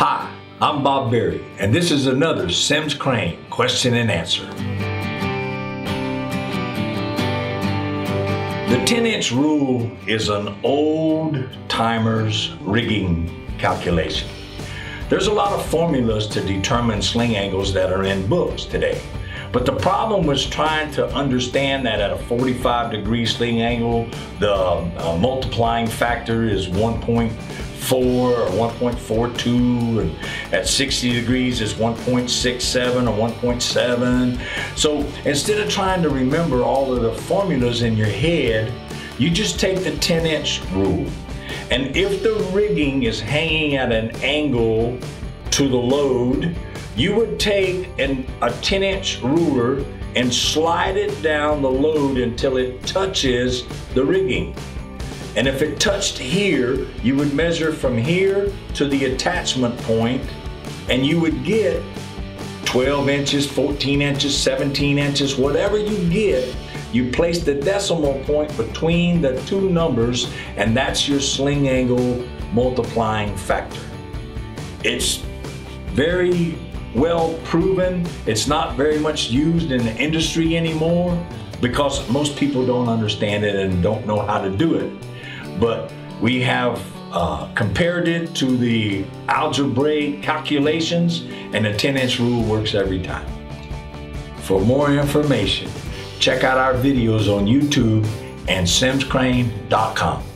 Hi, I'm Bob Berry, and this is another Sims Crane question and answer. The 10-inch rule is an old timer's rigging calculation. There's a lot of formulas to determine sling angles that are in books today, but the problem was trying to understand that at a 45-degree sling angle, the multiplying factor is 1.4 or 1.42, and at 60 degrees is 1.67 or 1.7. So instead of trying to remember all of the formulas in your head, you just take the 10-inch rule. And if the rigging is hanging at an angle to the load, you would take a 10-inch ruler and slide it down the load until it touches the rigging. And if it touched here, you would measure from here to the attachment point, and you would get 12 inches, 14 inches, 17 inches, whatever you get. You place the decimal point between the two numbers, and that's your sling angle multiplying factor. It's very well proven. It's not very much used in the industry anymore because most people don't understand it and don't know how to do it. But we have compared it to the algebraic calculations, and the 10-inch rule works every time. For more information, check out our videos on YouTube and simscrane.com.